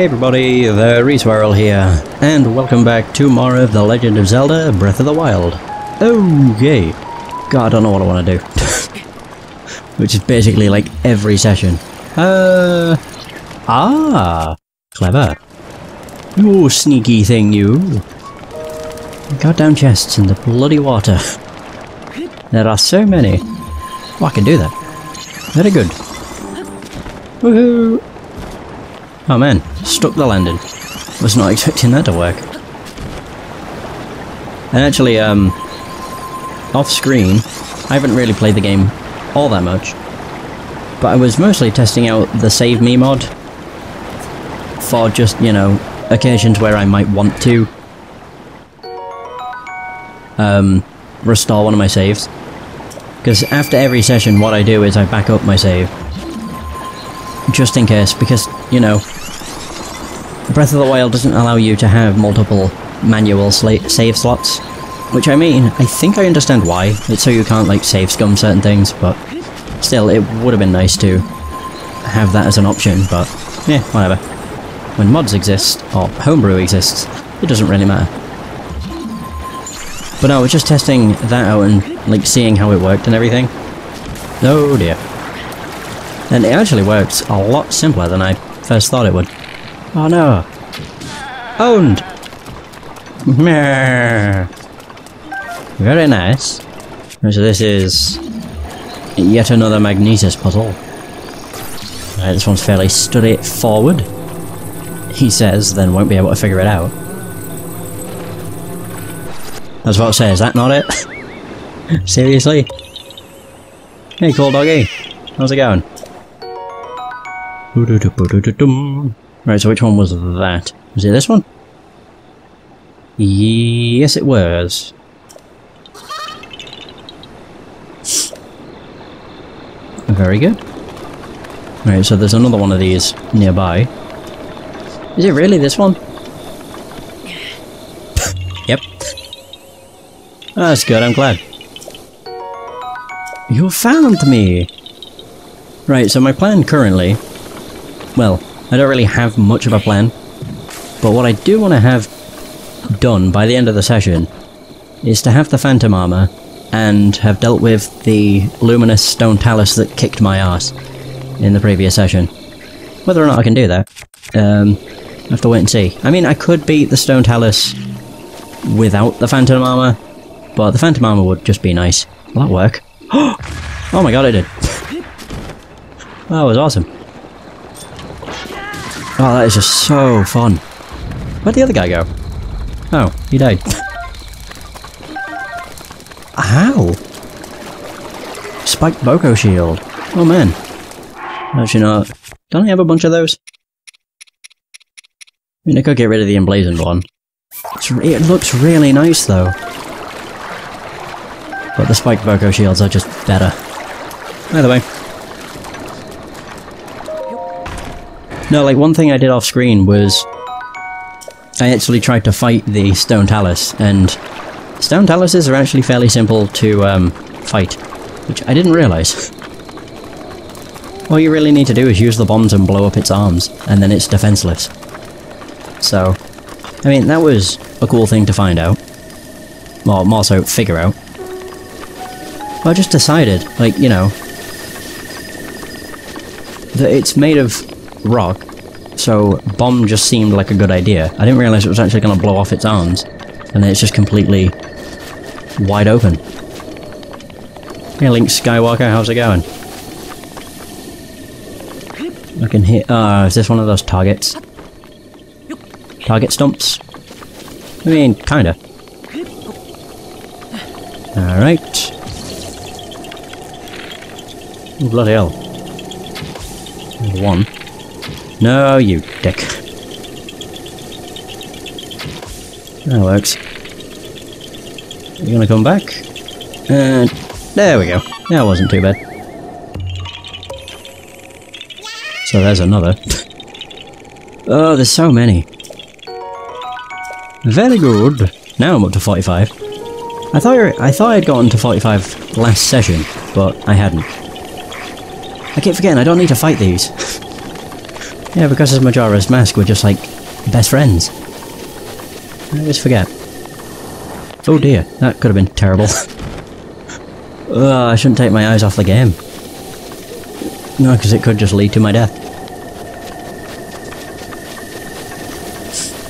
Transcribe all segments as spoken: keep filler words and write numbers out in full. Hey everybody, TheRhysWyrill here, and welcome back to more of The Legend of Zelda Breath of the Wild. Okay. God, I don't know what I want to do. Which is basically like every session. Uh... Ah! Clever. You sneaky thing, you. Goddamn chests in the bloody water. There are so many. Oh, I can do that. Very good. Woohoo! Oh man, stuck the landing. Was not expecting that to work. And actually, um, off screen, I haven't really played the game all that much, but I was mostly testing out the Save Me mod for just, you know, occasions where I might want to um, restore one of my saves. Because after every session, what I do is I back up my save. Just in case, because, you know, Breath of the Wild doesn't allow you to have multiple manual save slots. Which, I mean, I think I understand why. It's so you can't, like, save scum certain things, but still, it would have been nice to have that as an option, but, yeah, whatever. When mods exist, or homebrew exists, it doesn't really matter. But no, I was just testing that out and, like, seeing how it worked and everything. Oh dear. And it actually works a lot simpler than I first thought it would. Oh no. Owned! Meh. Very nice. So this is yet another Magnesis puzzle. Right, this one's fairly straightforward. He says, then won't be able to figure it out. That's what I say, is that not it? Seriously? Hey, cool doggy. How's it going? Right, so which one was that? Was it this one? Yes, it was. Very good. Right, so there's another one of these nearby. Is it really this one? Yep. Oh, that's good, I'm glad. You found me! Right, so my plan currently... Well, I don't really have much of a plan, but what I do want to have done by the end of the session is to have the Phantom Armor and have dealt with the luminous stone talus that kicked my ass in the previous session. Whether or not I can do that, um, I have to wait and see. I mean, I could beat the stone talus without the Phantom Armor, but the Phantom Armor would just be nice. Will that work? Oh my god, it did! That was awesome. Oh, that is just so fun. Where'd the other guy go? Oh, he died. How? Spiked Boko Shield. Oh man. Actually not. Don't I have a bunch of those? I mean, I could get rid of the emblazoned one. It's re it looks really nice though. But the Spiked Boko Shields are just better. Either way. No, like, one thing I did off-screen was... I actually tried to fight the Stone Talus, and... Stone Taluses are actually fairly simple to, um, fight. Which I didn't realise. All you really need to do is use the bombs and blow up its arms, and then it's defenseless. So... I mean, that was a cool thing to find out. Or, more so, figure out. But I just decided, like, you know... that it's made of... rock, so bomb just seemed like a good idea. I didn't realise it was actually going to blow off its arms, and then it's just completely wide open. Hey Link Skywalker, how's it going? I can hear- ah, uh, is this one of those targets? Target stumps? I mean, kinda. Alright. Bloody hell. One. No, you dick. That works. You gonna come back? And... there we go. That wasn't too bad. So there's another. Oh, there's so many. Very good. Now I'm up to forty-five. I thought I thought I'd gotten to forty-five last session, but I hadn't. I keep forgetting I don't need to fight these. Yeah, because it's Majora's Mask, we're just like best friends. I always forget. Oh dear, that could have been terrible. Oh, I shouldn't take my eyes off the game. No, because it could just lead to my death.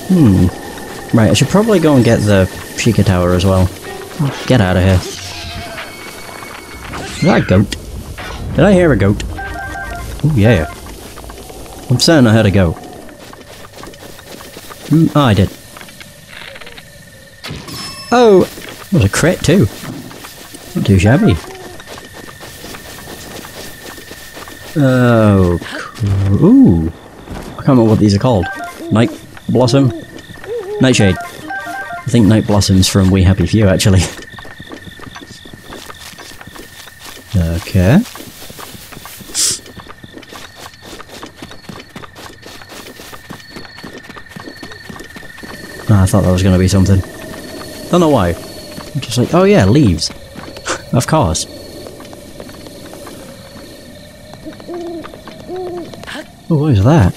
Hmm. Right, I should probably go and get the Sheikah Tower as well. Get out of here. Is that a goat? Did I hear a goat? Oh yeah. I'm certain I heard a goat. Mm, oh, I did. Oh! That was a crit too. Not too shabby. Oh. Ooh. I can't remember what these are called. Night Blossom? Nightshade. I think Night Blossom's from We Happy Few, actually. Okay. Oh, I thought that was going to be something. Don't know why. I'm just like, oh yeah, leaves. Of course. Oh, what is that?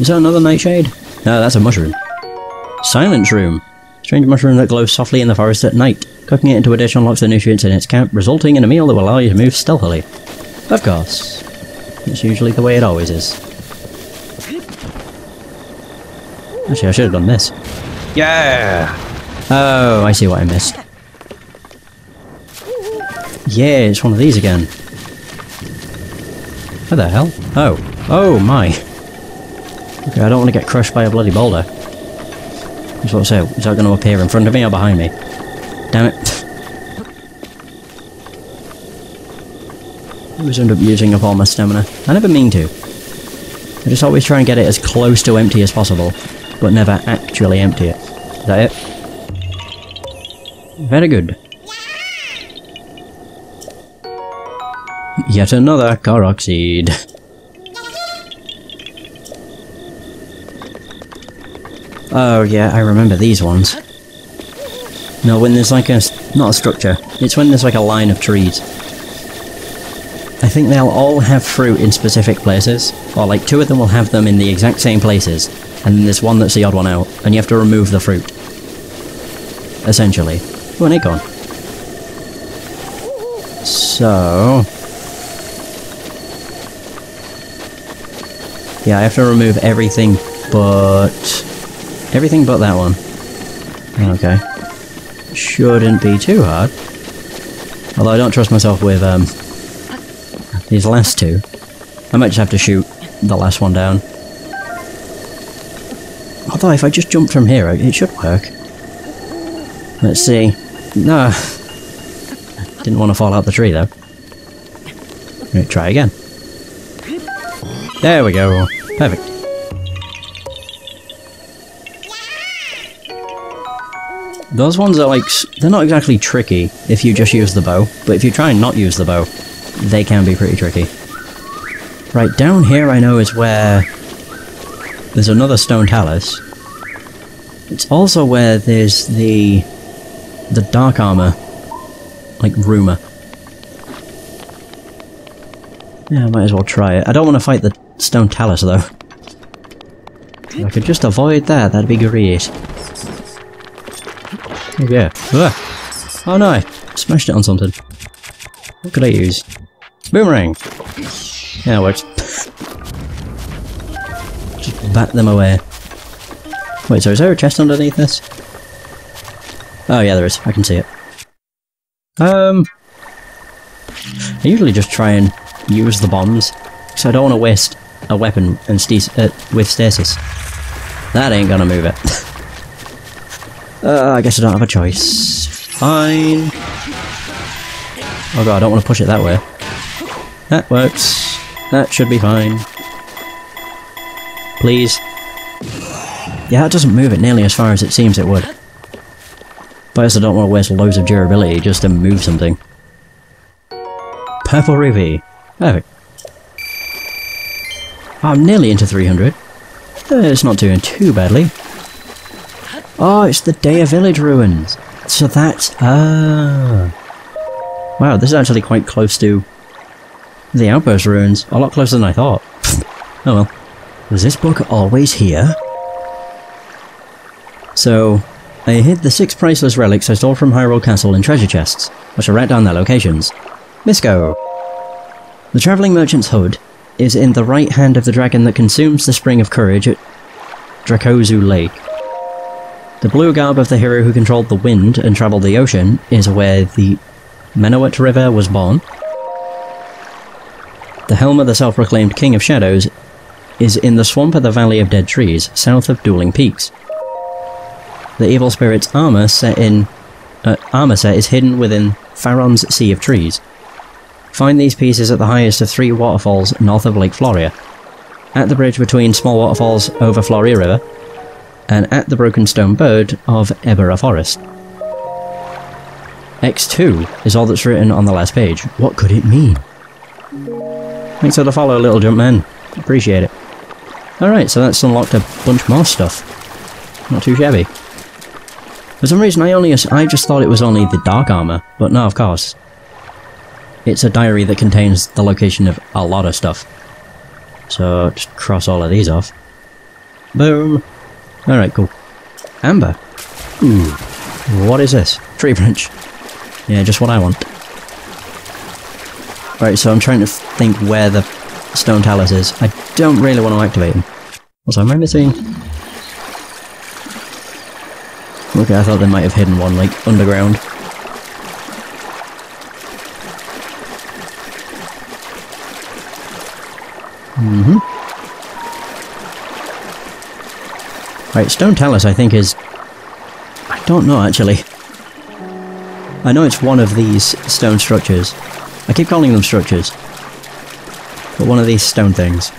Is that another nightshade? No, that's a mushroom. Silence Room. Strange mushroom that glows softly in the forest at night. Cooking it into a dish unlocks the nutrients in its camp, resulting in a meal that will allow you to move stealthily. Of course. That's usually the way it always is. Actually, I should have done this. Yeah! Oh, I see what I missed. Yeah, it's one of these again. What the hell? Oh. Oh my. Okay, I don't want to get crushed by a bloody boulder. That's what I say. Is that going to appear in front of me or behind me? Damn it. I always end up using up all my stamina. I never mean to. I just always try and get it as close to empty as possible, but never actually empty it. Is that it? Very good. Yet another Korok seed. Oh yeah, I remember these ones. No, when there's like a... not a structure. It's when there's like a line of trees. I think they'll all have fruit in specific places. Or like two of them will have them in the exact same places. And then there's one that's the odd one out. And you have to remove the fruit. Essentially. Oh, an acorn. So... yeah, I have to remove everything but... everything but that one. Okay. Shouldn't be too hard. Although I don't trust myself with um, these last two. I might just have to shoot the last one down. Although if I just jump from here, it should work. Let's see. No. Didn't want to fall out the tree though. Right, try again. There we go. Perfect. Those ones are like... they're not exactly tricky if you just use the bow, but if you try and not use the bow, they can be pretty tricky. Right, down here I know is where... there's another stone talus. It's also where there's the... the dark armor. Like, rumor. Yeah, I might as well try it. I don't want to fight the stone talus, though. If I could just avoid that, that'd be great. Oh, yeah. Ah. Oh, no! I smashed it on something. What could I use? Boomerang! Yeah, it works. Just bat them away. Wait, so is there a chest underneath this? Oh, yeah, there is. I can see it. Um... I usually just try and use the bombs, because I don't want to waste a weapon and stes uh, with stasis. That ain't gonna move it. uh, I guess I don't have a choice. Fine. Oh god, I don't want to push it that way. That works. That should be fine. Please. Yeah, that doesn't move it nearly as far as it seems it would. But I also don't want to waste loads of durability just to move something. Purple ruby. Perfect. I'm nearly into three hundred. Uh, it's not doing too badly. Oh, it's the Deya Village Ruins. So that's... ah... wow, this is actually quite close to the Outpost Ruins. A lot closer than I thought. Oh well. Was this book always here? So, I hid the six priceless relics I stole from Hyrule Castle in treasure chests. I shall write down their locations. Misko! The travelling merchant's hood is in the right hand of the dragon that consumes the Spring of Courage at Dracozu Lake. The blue garb of the hero who controlled the wind and travelled the ocean is where the Menawet River was born. The helm of the self-proclaimed King of Shadows is in the swamp at the Valley of Dead Trees, south of Dueling Peaks. The evil spirit's armour set in uh, armour set is hidden within Faron's Sea of Trees. Find these pieces at the highest of three waterfalls north of Lake Floria, at the bridge between small waterfalls over Floria River, and at the broken stone bird of Ebara Forest. X two is all that's written on the last page. What could it mean? Thanks for the follow, little jump man. Appreciate it. Alright, so that's unlocked a bunch more stuff. Not too shabby. For some reason I only I just thought it was only the dark armour, but no, of course. It's a diary that contains the location of a lot of stuff. So, just cross all of these off. Boom! Alright, cool. Amber! Ooh. What is this? Tree branch. Yeah, just what I want. Right, so I'm trying to think where the stone talus is. I don't really want to activate them. Also, am I missing? Okay, I thought they might have hidden one, like, underground. Mm-hmm. Right, stone talus I think is... I don't know, actually. I know it's one of these stone structures. I keep calling them structures. But one of these stone things.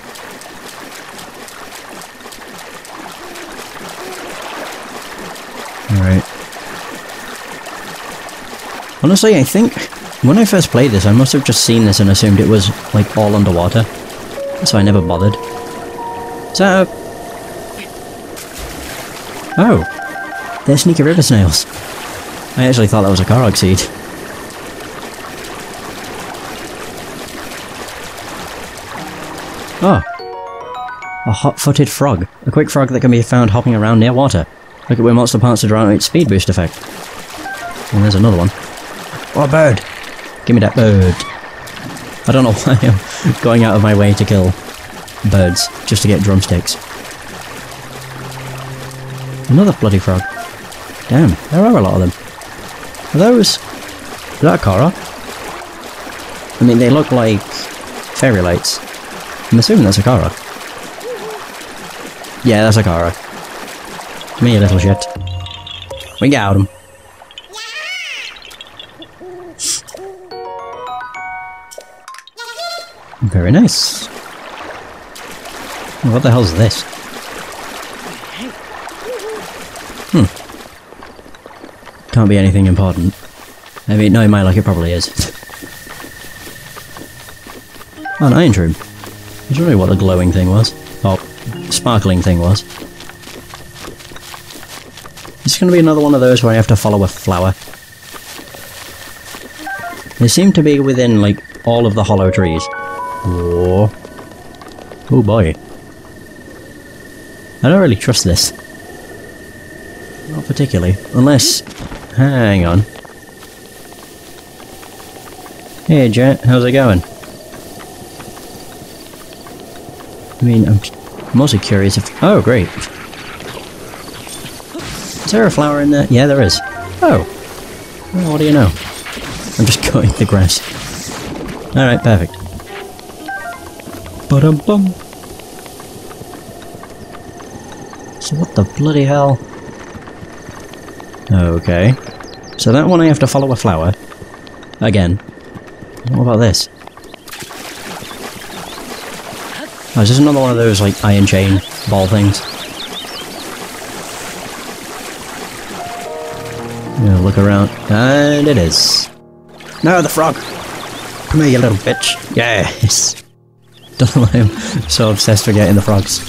Alright. Honestly, I think when I first played this, I must have just seen this and assumed it was, like, all underwater. So I never bothered. So... Oh! They're sneaky river snails. I actually thought that was a Korok seed. Oh! A hot-footed frog. A quick frog that can be found hopping around near water. Look at where monster parts to draw out its speed boost effect. And there's another one. Oh, a bird! Give me that bird. I don't know why I'm going out of my way to kill birds, just to get drumsticks. Another bloody frog. Damn, there are a lot of them. Are those... Is that a Korok? I mean, they look like... fairy lights. I'm assuming that's a Korok. Yeah, that's a Korok. Come here, little shit. We got him. Very nice. What the hell's this? Hmm. Can't be anything important. I mean, no, in my luck it probably is. Oh, an iron room. I don't know what a glowing thing was. Or sparkling thing was. It's gonna be another one of those where I have to follow a flower. They seem to be within, like, all of the hollow trees. Oh. Oh boy. I don't really trust this. Not particularly. Unless... Hang on. Hey Jet, how's it going? I mean, I'm mostly curious if... Oh, great. Is there a flower in there? Yeah, there is. Oh. Well, what do you know? I'm just cutting the grass. Alright, perfect. Ba-dum-bum. So what the bloody hell? Okay. So that one I have to follow a flower. Again. What about this? Oh, is this another one of those, like, iron chain ball things? Yeah, look around. And it is. No, the frog! Come here, you little bitch. Yes! Don't know why I'm so obsessed with getting the frogs.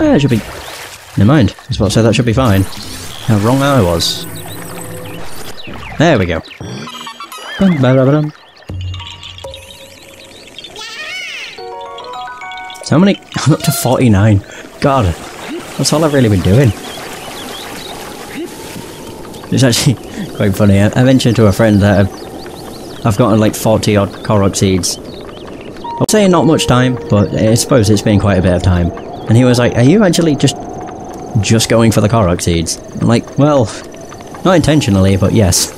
Ah, it should be... Never mind. I was about to say that should be fine. How wrong I was. There we go. Bum, ba, ba, ba, So many. I'm up to forty-nine. God, that's all I've really been doing. It's actually quite funny. I, I mentioned to a friend that I've, I've gotten like forty odd Korok seeds. I would say not much time, but I suppose it's been quite a bit of time. And he was like, are you actually just just going for the Korok seeds? I'm like, well, not intentionally, but yes.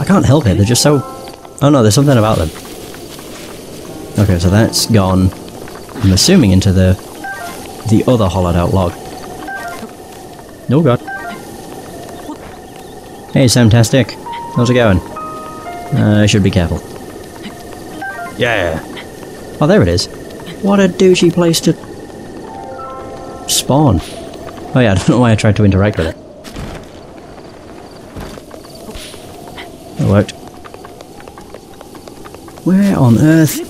I can't help it, they're just so... Oh no, there's something about them. Okay, so that's gone, I'm assuming, into the the other hollowed out log. Oh god. Hey, Samtastic. How's it going? Uh, I should be careful. Yeah! Oh, there it is. What a douchey place to... spawn. Oh yeah, I don't know why I tried to interact with it. It worked. Where on earth...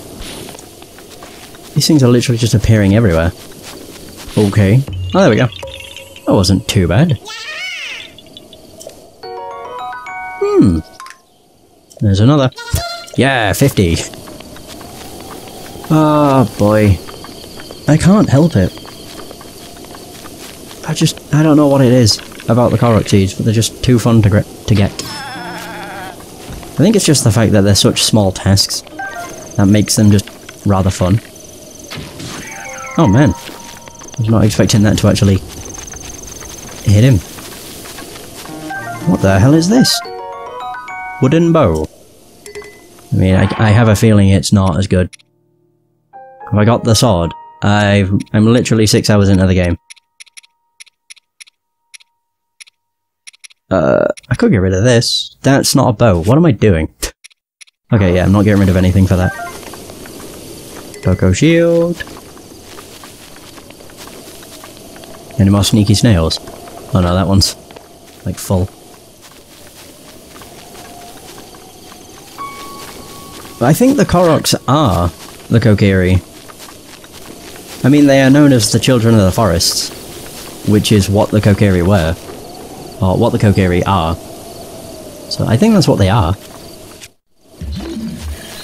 These things are literally just appearing everywhere. Okay. Oh, there we go. That wasn't too bad. Hmm. There's another. Yeah, fifty. Oh boy, I can't help it. I just, I don't know what it is about the Korok seeds, but they're just too fun to, to get. I think it's just the fact that they're such small tasks that makes them just rather fun. Oh man, I was not expecting that to actually hit him. What the hell is this? Wooden bow. I mean, I, I have a feeling it's not as good. Have I got the sword? I've, I'm literally six hours into the game. Uh, I could get rid of this. That's not a bow. What am I doing? Okay, yeah, I'm not getting rid of anything for that. Doko shield. Any more sneaky snails? Oh no, that one's like full. But I think the Koroks are the Kokiri. I mean, they are known as the Children of the Forests, which is what the Kokiri were, or what the Kokiri are. So I think that's what they are.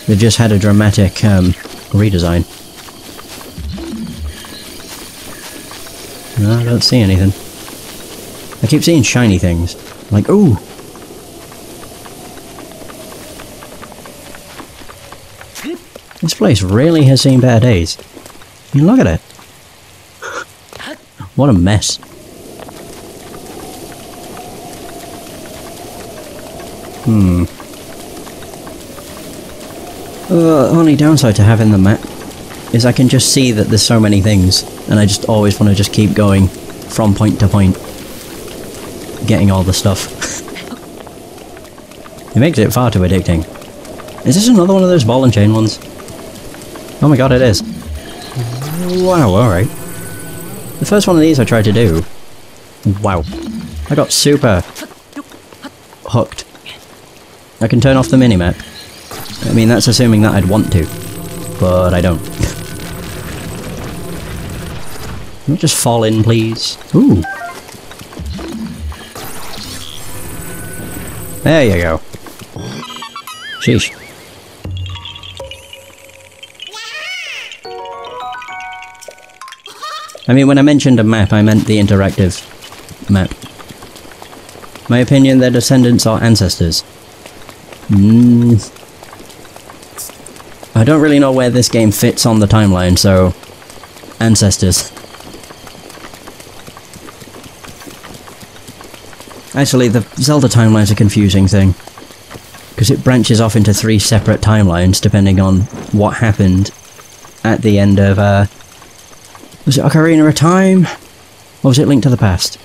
They've just had a dramatic um, redesign. No, I don't see anything. I keep seeing shiny things. I'm like, ooh! This place really has seen better days. I mean, look at it. What a mess. Hmm. Uh, only downside to having the map is I can just see that there's so many things, and I just always want to just keep going from point to point, getting all the stuff. It makes it far too addicting. Is this another one of those ball and chain ones? Oh my god, it is. Wow, alright. The first one of these I tried to do. Wow. I got super hooked. I can turn off the minimap. I mean, that's assuming that I'd want to. But I don't. Can we just fall in, please? Ooh. There you go. Sheesh. I mean, when I mentioned a map, I meant the interactive map. My opinion, their descendants are ancestors. Mm. I don't really know where this game fits on the timeline, so... ancestors. Actually, the Zelda timeline's a confusing thing. Because it branches off into three separate timelines, depending on what happened at the end of, uh... was it Ocarina of Time? Or was it Link to the Past?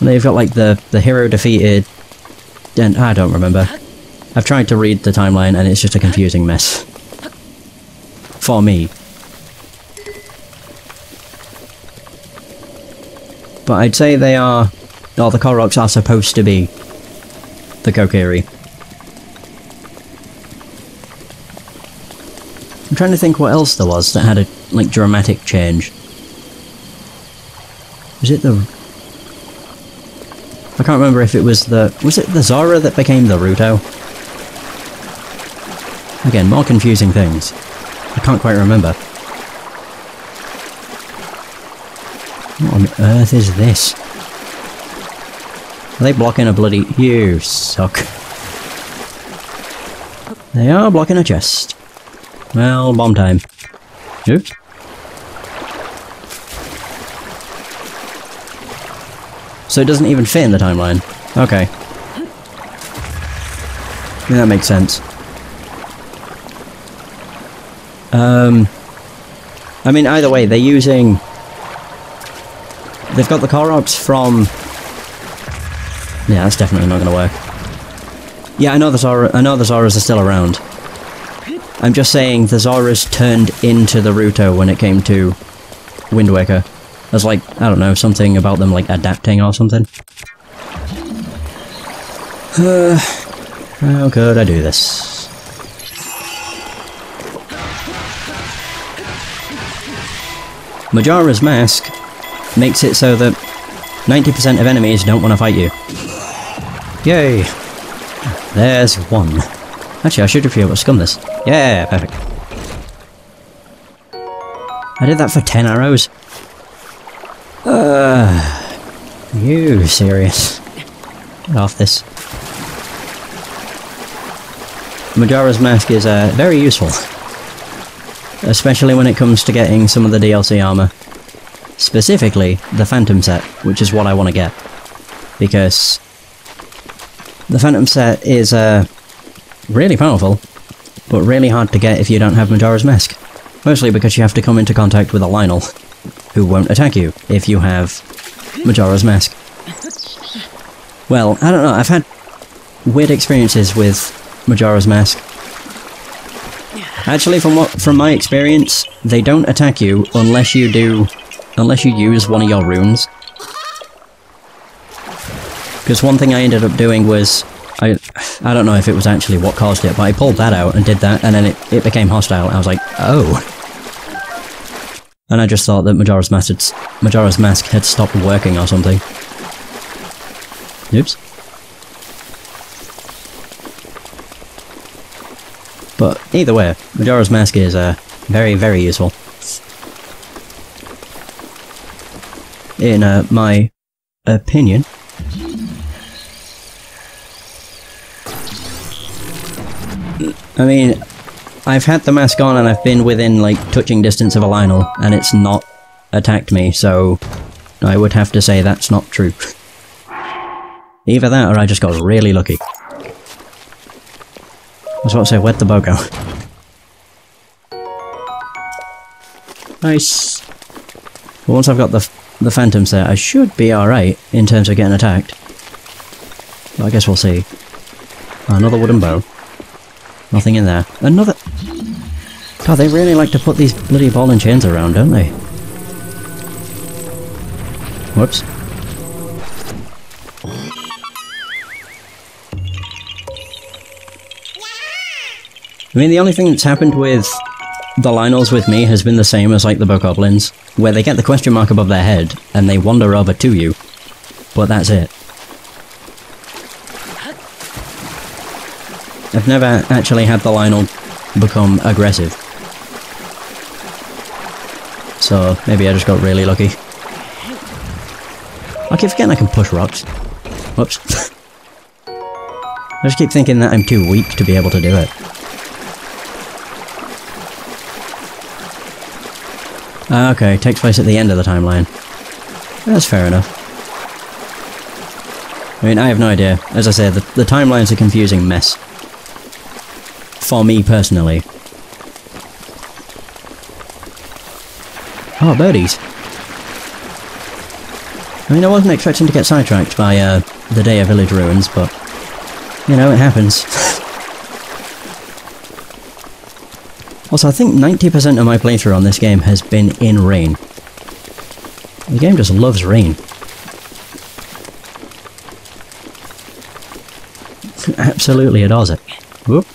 And they've got like the, the hero defeated... and I don't remember. I've tried to read the timeline and it's just a confusing mess. For me. But I'd say they are... or the Koroks are supposed to be... the Kokiri. I'm trying to think what else there was that had a, like, dramatic change. Was it the... I can't remember if it was the... was it the Zora that became the Rito? Again, more confusing things. I can't quite remember. What on earth is this? Are they blocking a bloody... You suck. They are blocking a chest. Well, bomb time. Oops. So it doesn't even fit in the timeline. Okay. Yeah, that makes sense. Um... I mean, either way, they're using... They've got the Koroks from... Yeah, that's definitely not gonna work. Yeah, I know the Zora- I know the Zoras are still around. I'm just saying, the Zoras turned into the Rito when it came to... Wind Waker. There's like, I don't know, something about them like adapting or something. Uh, how could I do this? Majora's Mask makes it so that ninety percent of enemies don't want to fight you. Yay! There's one. Actually, I should have been able to scum this. Yeah, perfect. I did that for ten arrows. Uh, you serious? Get off this. Majora's Mask is uh, very useful. Especially when it comes to getting some of the D L C armor. Specifically, the Phantom Set, which is what I want to get. Because... the Phantom Set is uh, really powerful, but really hard to get if you don't have Majora's Mask. Mostly because you have to come into contact with a Lynel, who won't attack you if you have Majora's Mask. Well, I don't know, I've had weird experiences with Majora's Mask. Actually, from what from my experience, they don't attack you unless you do unless you use one of your runes. Because one thing I ended up doing was I I don't know if it was actually what caused it, but I pulled that out and did that, and then it, it became hostile. I was like, oh. And I just thought that Majora's Mask had, Majora's Mask had stopped working or something. Oops. But either way, Majora's Mask is uh, very, very useful. In uh, my opinion. I mean... I've had the mask on and I've been within, like, touching distance of a Lynel, and it's not attacked me, so I would have to say that's not true. Either that or I just got really lucky. I was about to say, where'd the bow go? Nice. But once I've got the, the Phantom Set, I should be alright in terms of getting attacked. But I guess we'll see. Another wooden bow. Nothing in there. Another... God, they really like to put these bloody ball and chains around, don't they? Whoops. I mean, the only thing that's happened with the Lynels with me has been the same as, like, the Bokoblins, where they get the question mark above their head, and they wander over to you. But that's it. I've never actually had the Lynel become aggressive. So, maybe I just got really lucky. I keep forgetting I can push rocks. Whoops. I just keep thinking that I'm too weak to be able to do it. Ah, okay, takes place at the end of the timeline. That's fair enough. I mean, I have no idea. As I say, the, the timeline's a confusing mess. For me, personally. Oh, birdies. I mean, I wasn't expecting to get sidetracked by, uh, the Deya Village Ruins, but... you know, it happens. Also, I think ninety percent of my playthrough on this game has been in rain. The game just loves rain. Absolutely adores it. Whoop.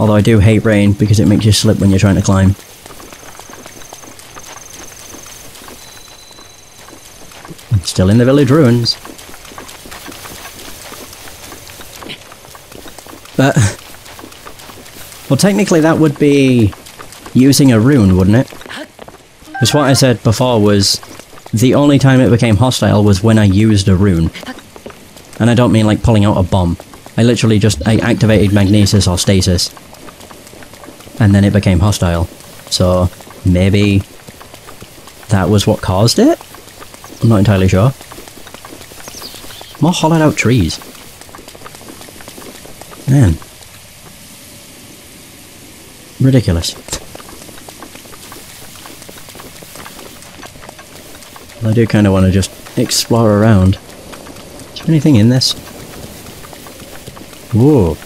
Although I do hate rain, because it makes you slip when you're trying to climb. I'm still in the village ruins. But... Well, technically that would be using a rune, wouldn't it? Because what I said before was, the only time it became hostile was when I used a rune. And I don't mean like pulling out a bomb. I literally just I activated Magnesis or Stasis. And then it became hostile. So, maybe that was what caused it? I'm not entirely sure. More hollowed out trees. Man. Ridiculous. Well, I do kind of want to just explore around. Is there anything in this? Whoa.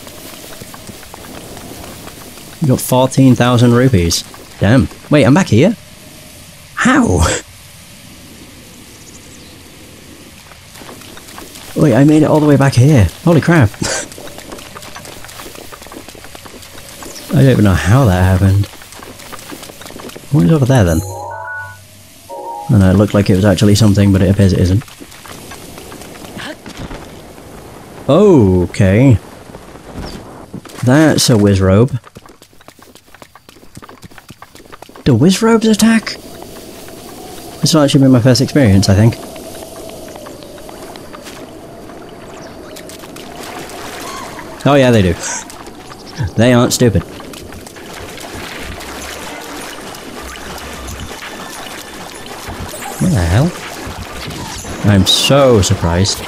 You got fourteen thousand rupees. Damn. Wait, I'm back here? How? Wait, I made it all the way back here. Holy crap. I don't even know how that happened. What is over there then? I know, it looked like it was actually something, but it appears it isn't. Oh, okay. That's a Wizzrobe. Do Wizzrobes attack? This will actually be my first experience, I think. Oh yeah, they do. They aren't stupid. What the hell? I'm so surprised.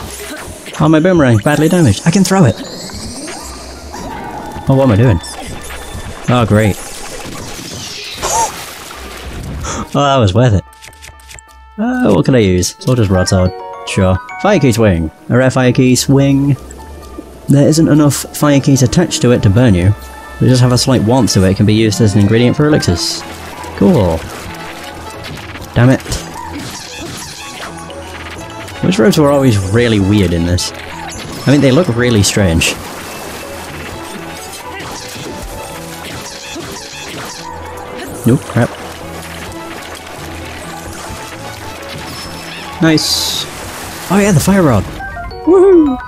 Oh, my boomerang, badly damaged. I can throw it. Oh, what am I doing? Oh, great. Oh, that was worth it. Oh, what can I use? Soldier's Rod Sword. Sure. Fire Keese Wing. A rare Fire Keese Wing. There isn't enough fire keys attached to it to burn you. They just have a slight warmth to it. It can be used as an ingredient for elixirs. Cool. Damn it. Wizzrobes were always really weird in this. I mean, they look really strange. Nope, crap. Nice. Oh yeah, the fire rod. Woohoo!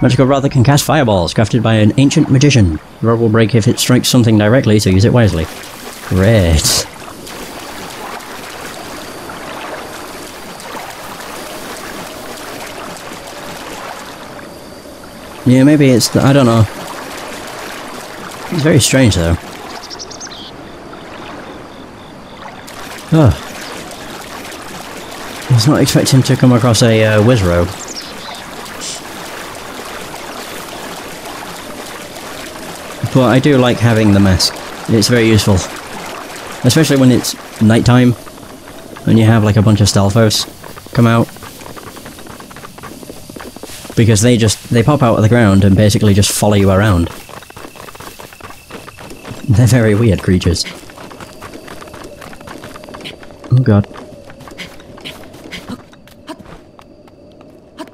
Magical rod that can cast fireballs, crafted by an ancient magician. The rod will break if it strikes something directly, so use it wisely. Great. Yeah, maybe it's the, I don't know. It's very strange, though. Oh. I was not expecting to come across a uh, Wizzrobe. But I do like having the mask. It's very useful. Especially when it's nighttime, and you have like a bunch of Stealthos come out. Because they just, they pop out of the ground and basically just follow you around. They're very weird creatures. Oh god.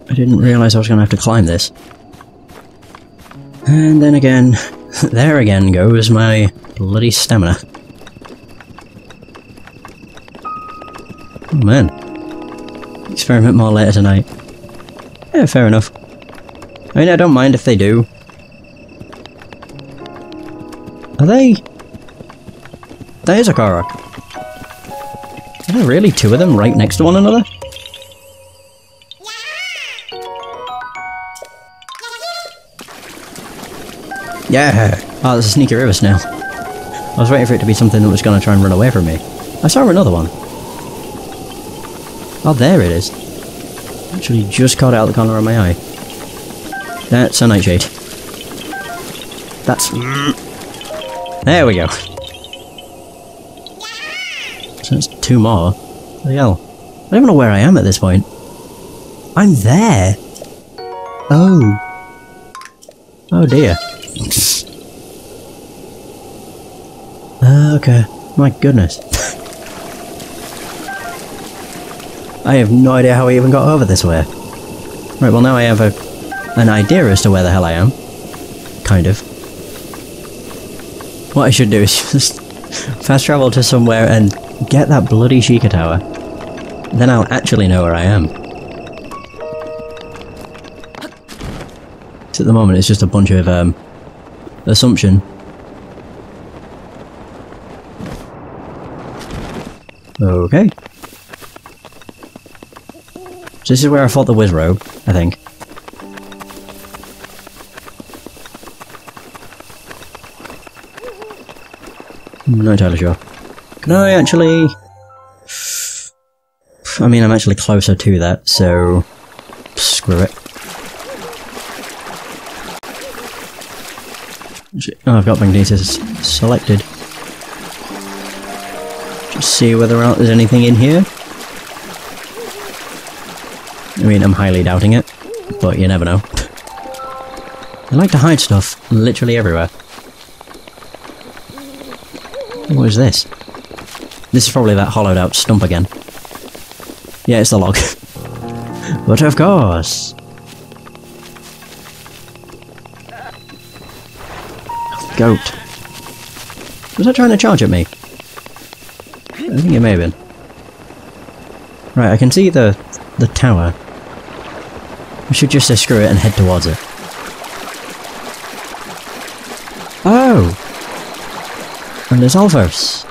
I didn't realise I was going to have to climb this. And then again... There again goes my bloody stamina. Oh man. Experiment more later tonight. Yeah, fair enough. I mean, I don't mind if they do. Are they... There's a Karak. Are there really two of them right next to one another? Yeah! Oh, there's a sneaky river snail. I was waiting for it to be something that was going to try and run away from me. I saw another one. Oh, there it is. Actually just caught it out the corner of my eye. That's a nightshade. That's... There we go. So that's two more. What the hell? I don't even know where I am at this point. I'm there! Oh. Oh dear. Okay, my goodness. I have no idea how I even got over this way. Right, well now I have a, an idea as to where the hell I am. Kind of. What I should do is just fast travel to somewhere and get that bloody Sheikah Tower. Then I'll actually know where I am. So at the moment it's just a bunch of um, assumption. Okay. So this is where I fought the Wizzrobe, I think. I'm not entirely sure. No, actually... I mean, I'm actually closer to that, so... Screw it. Oh, I've got Magnesis selected. Just see whether or not there's anything in here. I mean, I'm highly doubting it, but you never know. I like to hide stuff literally everywhere. What is this? This is probably that hollowed out stump again. Yeah, it's the log. But of course! Goat. Was that trying to charge at me? I think it may have been. Right, I can see the the tower. We should just say screw it and head towards it. Oh! And there's Alphos.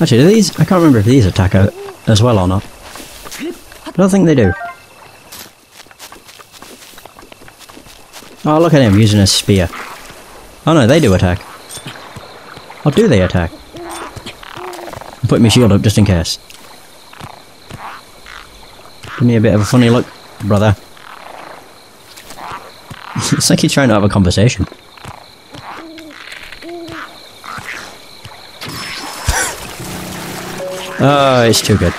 Actually, do these... I can't remember if these attack out as well or not. I don't think they do. Oh, look at him, using a spear. Oh no, they do attack. Or do they attack? I'm putting my shield up just in case. Give me a bit of a funny look, brother. It's like you're trying to have a conversation. Oh, it's too good.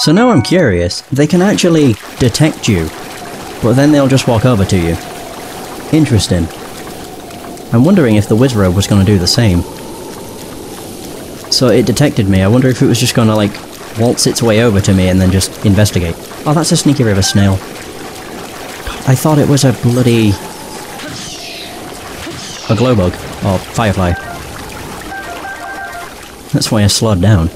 So now I'm curious, they can actually detect you, but then they'll just walk over to you. Interesting. I'm wondering if the Wizzrobe was going to do the same. So it detected me, I wonder if it was just going to like, waltz its way over to me and then just investigate. Oh, that's a sneaky river snail. I thought it was a bloody... a glowbug, or firefly. That's why I slowed down.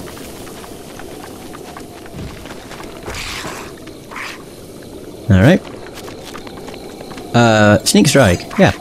Alright. Uh, sneak strike, yeah.